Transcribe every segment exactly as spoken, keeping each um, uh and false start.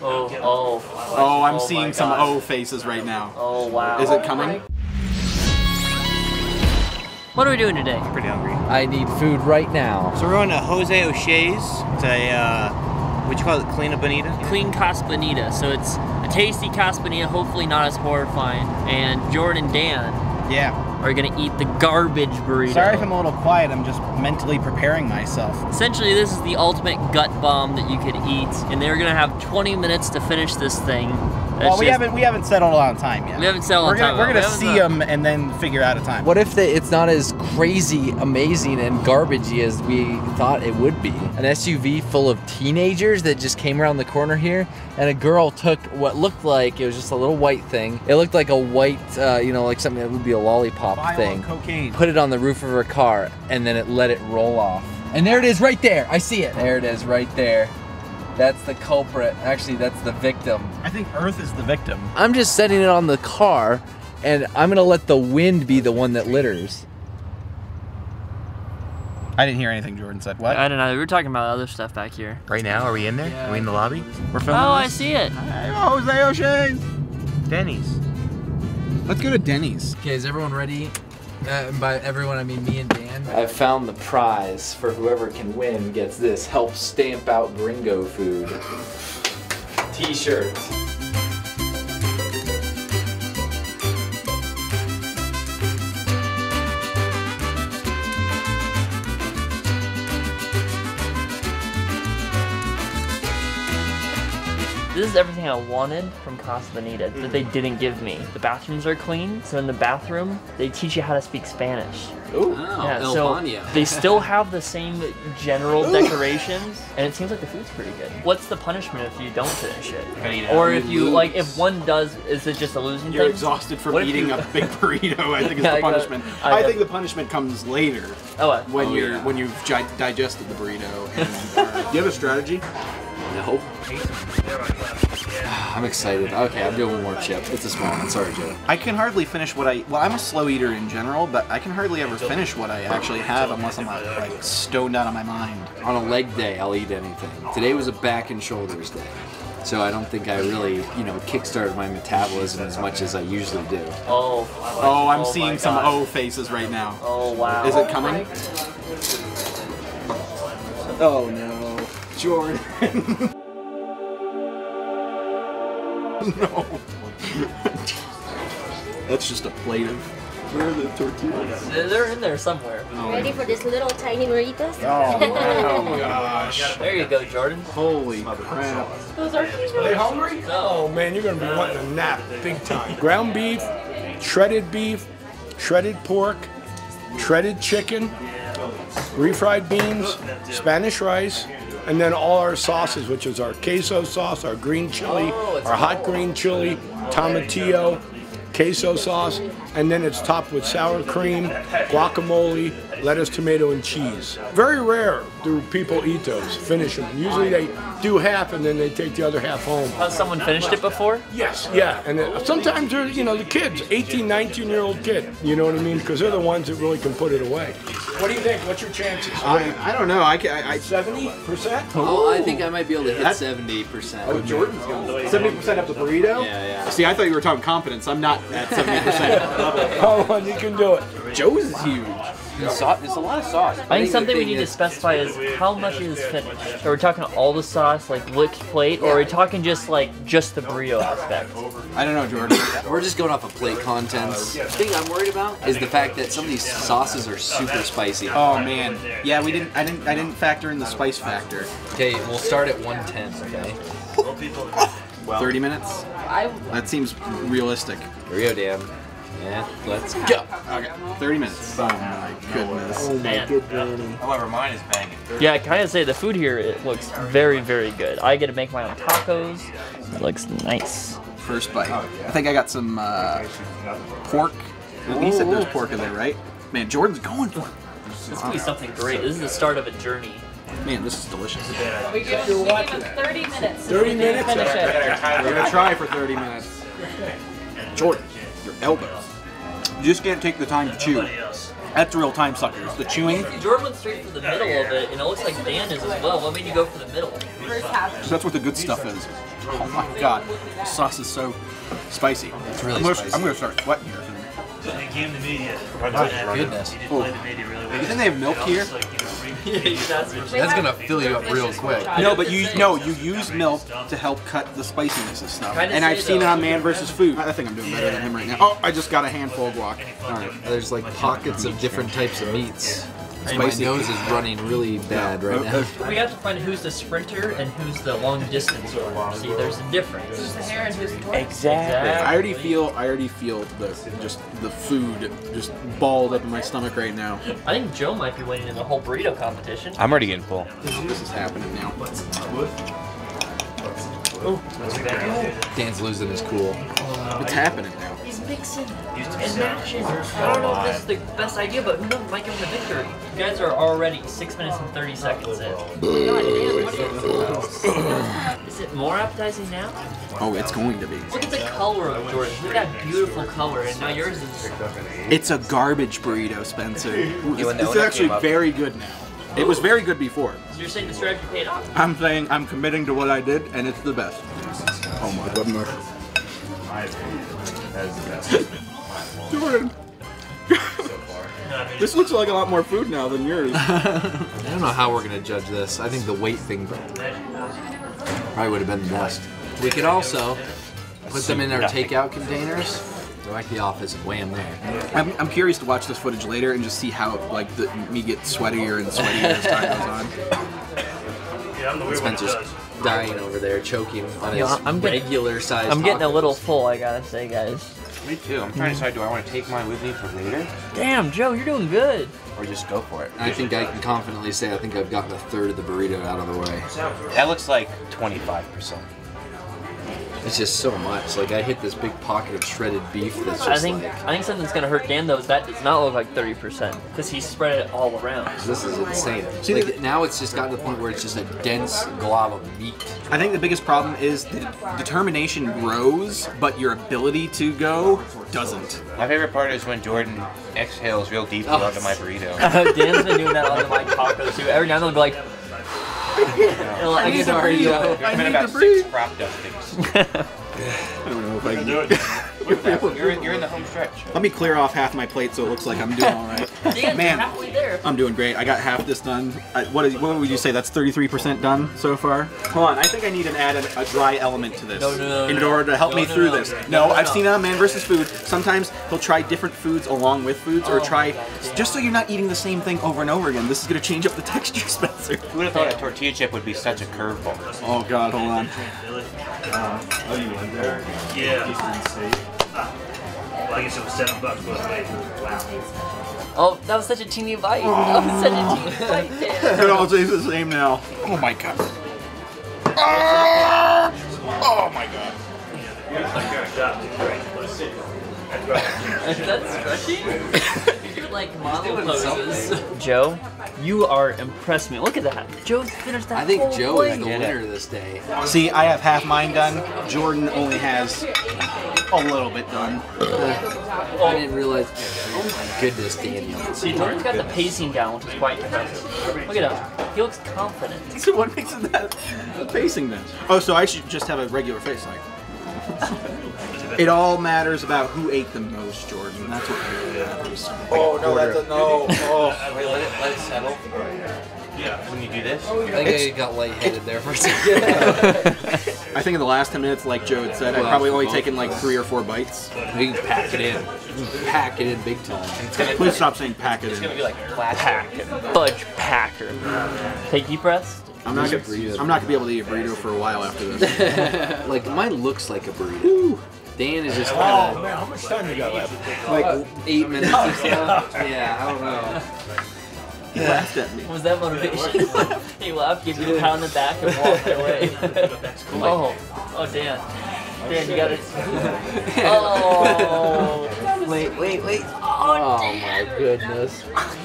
Oh, oh. Oh, I'm oh seeing some O faces right now. Oh, wow. Is it coming? What are we doing today? I'm pretty hungry. I need food right now. So we're going to Jose O'Shea's. It's a, uh, what you call it, Casa Bonita? Clean Casa Bonita. So it's a tasty Casa Bonita, hopefully not as horrifying. And Jordan and Dan yeah. are going to eat the garbage burrito. Sorry if I'm a little quiet. I'm just mentally preparing myself. Essentially, this is the ultimate gut bomb that you could eat. And they're going to have twenty minutes to finish this thing. That's well, we haven't we haven't settled on time yet. We haven't settled on time. We're gonna see them and then figure out a time. What if they, it's not as crazy, amazing, and garbagey as we thought it would be? An S U V full of teenagers that just came around the corner here, and a girl took what looked like it was just a little white thing. It looked like a white, uh, you know, like something that would be a lollipop thing. Cocaine. Put it on the roof of her car, and then it let it roll off. And there it is, right there. I see it. There it is, right there. That's the culprit. Actually, that's the victim. I think Earth is the victim. I'm just setting it on the car, and I'm gonna let the wind be the one that litters. I didn't hear anything Jordan said. What? I don't know. We were talking about other stuff back here. Right now? Are we in there? Yeah. Are we in the lobby? We're filming Oh, this? I see it. Hey, Jose O'Shea's. Denny's. Let's go to Denny's. Okay, is everyone ready? Uh, and by everyone, I mean me and Dan. I've found the prize for whoever can win gets this Help Stamp Out Gringo Food t-shirt. This is everything I wanted from Casa Bonita that they didn't give me. The bathrooms are clean, so in the bathroom, they teach you how to speak Spanish. Ooh, yeah, oh, so they still have the same general Ooh. decorations, and it seems like the food's pretty good. What's the punishment if you don't finish it? Right, or if you, lose. like, if one does, is it just a losing You're thing? exhausted from what eating you... a big burrito, I think is yeah, the punishment. I, I, I think the punishment comes later oh, uh, when, oh, you're, yeah. when you've gi digested the burrito. And, uh, do you have a strategy? No. I'm excited. Okay, I'm doing one more chip. It's a small one. Sorry, Joe. I can hardly finish what I... Well, I'm a slow eater in general, but I can hardly ever finish what I actually have unless I'm not, like, stoned out of my mind. On a leg day, I'll eat anything. Today was a back and shoulders day. So I don't think I really, you know, kickstarted my metabolism as much as I usually do. Oh. Oh, I'm oh seeing some O faces right now. Oh, wow. Is it coming? Oh, no. Jordan. No. That's just a plate of. Where are the tortillas? They're in there somewhere. Oh. Ready for this little tiny burritos? Oh, wow. Gosh. There you go, Jordan. Holy crap. Those are huge. Are they hungry? No. Oh, man, you're going to be wanting a nap big time. Ground beef, shredded beef, shredded pork, shredded chicken, refried beans, Spanish rice. And then all our sauces, which is our queso sauce, our green chili, oh, our hot cool. green chili, tomatillo, queso sauce, and then it's topped with sour cream, guacamole, lettuce, tomato, and cheese. Very rare do people eat those, finish them. Usually they do half and then they take the other half home. Has someone finished it before? Yes, yeah. And then, sometimes they're, you know, the kids, eighteen, nineteen year old kid, you know what I mean? Because they're the ones that really can put it away. What do you think? What's your chances? I, I don't know. I can. seventy percent? Oh, I think I might be able to hit That's, seventy percent. Oh, Jordan's going to seventy percent up the burrito? Yeah, yeah. See, I thought you were talking confidence. I'm not at seventy percent. Come on, you can do it. Joe's is huge. It's a lot of sauce. I think something we need to specify is how much is finished. Are we talking all the sauce, like licked plate, or are we talking just like just the burrito aspect? I don't know, Jordan. We're just going off of plate contents. The thing I'm worried about is the fact that some of these sauces are super spicy. Oh man, yeah, we didn't. I didn't. I didn't factor in the spice factor. Okay, we'll start at one ten. Okay. thirty minutes. That seems realistic. Here we go, Dan. Yeah, let's go. Okay, thirty minutes. Oh my goodness. Oh my goodness. However, mine is banging. Yeah, I kind of say the food here, it looks very, very good. I get to make my own tacos. It looks nice. First bite. I think I got some uh, pork. You said there's pork in there, right? Man, Jordan's going for it. This is going to be something great. This is the start of a journey. Man, this is delicious. We give you thirty minutes. thirty minutes? We're going to try for thirty minutes. Jordan, your elbows. You just can't take the time to chew. That's real time suckers. The chewing. Jordan went straight for the middle of it, and it looks like Dan is as well. What made you go for the middle? First half. So that's what the good stuff is. Oh my god, the sauce is so spicy. It's really I'm gonna, spicy. I'm going to start sweating here. They came to media. Oh, goodness. You think they have milk here? That's gonna fill you up real quick. No, but you no, you use milk to help cut the spiciness of stuff. And I've seen it on Man versus Food. I think I'm doing better than him right now. Oh, I just got a handful of guac. All right, there's like pockets of different types of meats. My nose is running really bad right now. We have to find who's the sprinter and who's the long distance runner. See, there's a difference. Who's the hare and who's the tortoise? Exactly. I already feel, I already feel the just the food just balled up in my stomach right now. I think Joe might be winning in the whole burrito competition. I'm already getting full. This is happening now. Oh, Dan's losing his cool. It's happening now. Mixing and matching. I don't know if this is the best idea, but who knows, might give him the victory. You guys are already six minutes and thirty seconds in. God damn, what is it? Is it more appetizing now? Oh, it's going to be. Look at the color of Jordan. Look at that beautiful color, and now yours is... It's a garbage burrito, Spencer. It's actually very good now. It was very good before. So you're saying the strategy paid off? I'm saying I'm committing to what I did, and it's the best. Oh my goodness. That is the best. Jordan! This looks like a lot more food now than yours. I don't know how we're going to judge this. I think the weight thing probably would have been the best. We could also put them in our takeout containers. Go back to the office and weigh them there. I'm, I'm curious to watch this footage later and just see how like the, me get sweatier and sweatier as time goes on. Spencer's dying over there, choking on his I'm regular size. I'm getting tacos. A little full, I gotta say, guys. Me too. I'm trying to decide, do I want to take mine with me for later? Damn, Joe, you're doing good. Or just go for it. I think I can confidently say I think I've gotten a third of the burrito out of the way. That looks like twenty-five percent. It's just so much. Like I hit this big pocket of shredded beef that's just I think, like... I think something that's gonna hurt Dan though is that does not look like thirty percent because he spread it all around. This is insane. See, like, now it's just gotten to the point where it's just a dense glob of meat. I think the biggest problem is the determination grows, but your ability to go doesn't. My favorite part is when Jordan exhales real deeply oh. onto my burrito. Dan's been doing that onto my tacos too. Every now and then they'll be like... I need to breathe. I need to breathe. I don't know if I can do it. You're in, you're in the home stretch. Let me clear off half my plate so it looks like I'm doing all right. Man, I'm doing great. I got half this done. I, what, is, what would you say? That's thirty-three percent done so far? Hold on. I think I need an added a dry element to this no, no, no, in order to help no, me no, through no, this. No, no, no, I've seen it on Man versus. Food. Sometimes he'll try different foods along with foods or try, just so you're not eating the same thing over and over again. This is going to change up the texture, Spencer. Who would have thought a tortilla chip would be such a curveball? Oh, God. Hold on. Uh, oh, you went there? Yeah. Well, I guess it was seven bucks both ways. Wow. Oh, that was such a teeny bite. Oh. That was such a teeny bite, Dan. It all tastes the same now. Oh, my God. Oh, my God. Is that stretching? You're like model poses. Joe? You are impressed me. Look at that. Joe's finished that. I think whole Joe is the winner of this day. See, I have half mine done. Jordan only has a little bit done. Uh, I didn't realize. Oh my goodness, Daniel. See, Jordan's got the pacing down, which is quite impressive. Look at him. He looks confident. So what makes it that the pacing then? Oh, so I should just have a regular face like. It all matters about who ate the most, Jordan. That's what really matters. Oh, no, that's a no. Oh. Wait, let it, let it settle. Yeah, when you do this. I think it's, I got lightheaded there for a second. I think in the last ten minutes, like Joe had said, I've probably only taken like three or four bites. You can pack it in. You can pack it in big time. It's gonna, Please stop saying pack it in. It's going to be like plastic. Fudge packer. Take deep breaths. I'm not, gonna, I'm not gonna be able to eat a burrito for a while after this. Like mine looks like a burrito. Ooh. Dan is just kind of. Oh man, how much time you got left? Like uh, eight minutes. Or so. Yeah, I don't know. He laughed at me. Was that motivation? He laughed, gave you a pound in the back, and walked away. Oh, oh Dan, Dan, you got it. Oh. Wait, wait, wait. Oh, oh my goodness.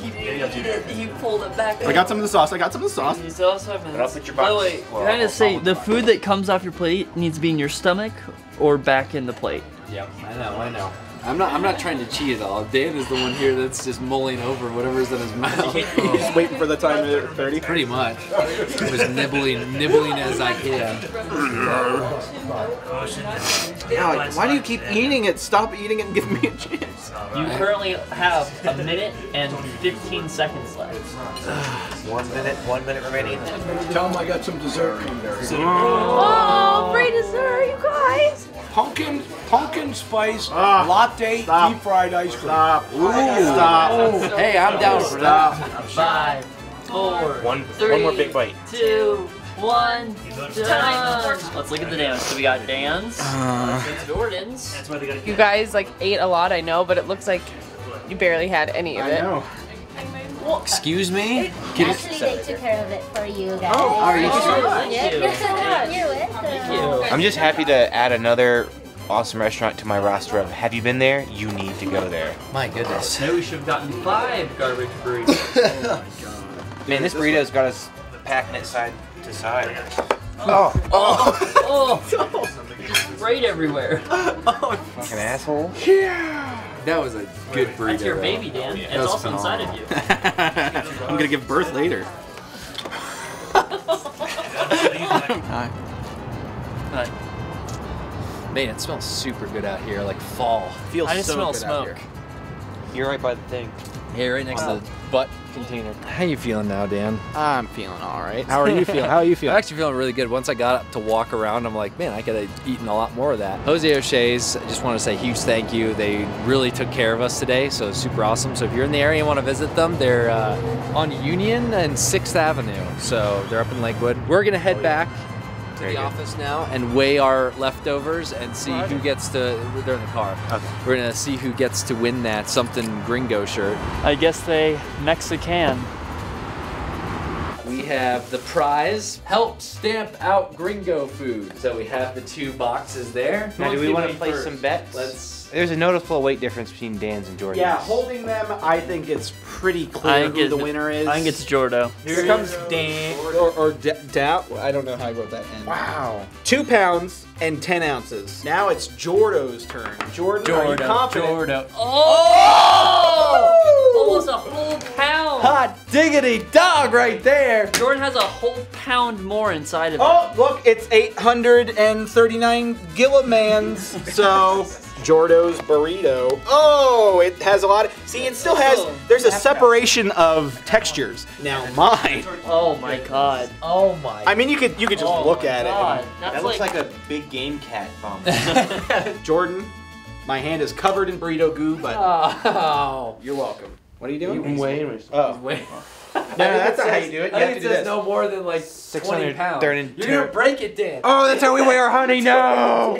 He did, he did, he pulled it back. I got some of the sauce, I got some of the sauce. You still have some of this. By the way, I'm trying to say, the food that comes off your plate needs to be in your stomach or back in the plate. Yep, I know, I know. I'm not. I'm not trying to cheat at all. Dan is the one here that's just mulling over whatever's in his mouth. He's waiting for the time at thirty. Pretty much. He was nibbling, nibbling as I can. Yeah, why do you keep eating it? Stop eating it and give me a chance. You currently have a minute and fifteen seconds left. one minute. One minute remaining. Tell him I got some dessert. Oh, free dessert, you guys! Pumpkin, pumpkin spice. Ah. Latte, stop. Deep fried ice cream. Stop. Ooh. Stop. Oh. Hey, I'm down for that. Five, four, one, three, one more big bite. Two, one. Done. Let's look at the dance. So we got Dan's, uh, Jordan's. You guys like ate a lot, I know, but it looks like you barely had any of it. I know. Excuse me? Actually, they took care of it for you guys. Oh, are you sure? Thank you. Thank you. I'm just happy to add another awesome restaurant to my roster of have you been there? You need to go there. My goodness. I we should have gotten five garbage burritos. Oh my god. Man, this burrito's got us packing it side to side. Oh. Oh. Oh. Oh. Right everywhere. Oh. Fucking asshole. Yeah. That was a good burrito. That's your baby, Dan. It's also inside of you. I'm gonna give birth later. Hi. Hi. Man, it smells super good out here, like fall. Feels I just so smell good smoke. Out here. You're right by the thing. Yeah, right next wow. to the butt container. How you feeling now, Dan? I'm feeling all right. How are you feeling? How are you feeling? I'm actually feeling really good. Once I got up to walk around, I'm like, man, I could have eaten a lot more of that. Jose O'Shea's, I just want to say huge thank you. They really took care of us today, so super awesome. So if you're in the area and want to visit them, they're uh, on Union and sixth Avenue. So they're up in Lakewood. We're going to head oh, yeah. back. To the office now and weigh our leftovers and see who gets to, they're in the car. Okay. We're gonna see who gets to win that something gringo shirt. I guess they Mexican. We have the prize, help stamp out gringo food. So we have the two boxes there. Now do we wanna play first? Some bets? Let's. There's a noticeable weight difference between Dan's and Jordan's. Yeah, holding them, I think it's pretty clear who the winner is. I think it's Jordo. Here comes Dan. Or, or Dap, I don't know how I wrote that in. Wow. Two pounds and ten ounces. Now it's Jordo's turn. Jordan, Jordo, are you confident? Jordo. Oh! Almost a whole pound. Hot diggity dog right there. Jordan has a whole pound more inside of oh, it. Oh, look, it's eight hundred thirty-nine gillimans, so. Jordo's burrito. Oh, it has a lot of, see it still has, there's a separation of textures. Now mine. Oh my god. Oh my. I mean you could you could just oh look at god. It. That's that looks like, like a big game cat bump. Jordan, my hand is covered in burrito goo, but oh. You're welcome. What are you doing? You weighing me. Oh. Weighing. No, no, that's not how you do it. You I have think to do it says this. No more than like twenty pounds. You're gonna break it, Dan. Oh, that's how we weigh our honey. No.